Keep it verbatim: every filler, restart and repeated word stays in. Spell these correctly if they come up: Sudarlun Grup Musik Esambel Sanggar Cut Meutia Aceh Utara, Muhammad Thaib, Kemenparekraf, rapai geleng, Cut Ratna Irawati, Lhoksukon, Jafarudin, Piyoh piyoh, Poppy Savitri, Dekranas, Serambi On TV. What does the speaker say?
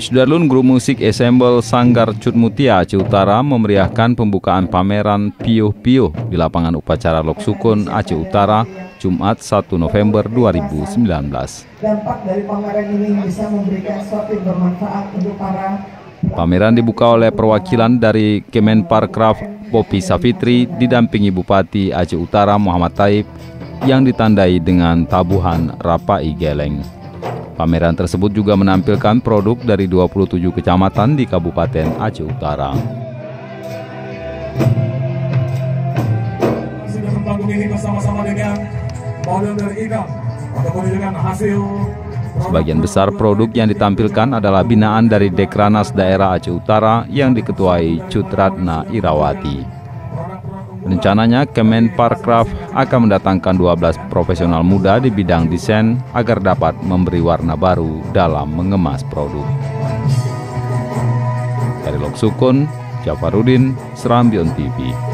Sudarlun Grup Musik Esambel Sanggar Cut Meutia Aceh Utara memeriahkan pembukaan pameran Piyoh Piyoh di lapangan upacara Lhoksukon Aceh Utara Jumat satu November dua ribu sembilan belas. Dampak dari pameran ini bisa memberikan sesuatu yang bermanfaat untuk para. Pameran dibuka oleh perwakilan dari Kemenparekraf Poppy Savitri didampingi Bupati Aceh Utara Muhammad Thaib yang ditandai dengan tabuhan rapai geleng. Pameran tersebut juga menampilkan produk dari dua puluh tujuh kecamatan di Kabupaten Aceh Utara. Sudah mengetahui ini bersama-sama dengan model dari Ida, ataupun dengan hasil. Sebagian besar produk yang ditampilkan adalah binaan dari Dekranas daerah Aceh Utara yang diketuai Cut Ratna Irawati. Rencananya Kemenparekraf akan mendatangkan dua belas profesional muda di bidang desain agar dapat memberi warna baru dalam mengemas produk. Dari Lhoksukon, Jafarudin, Serambi On T V.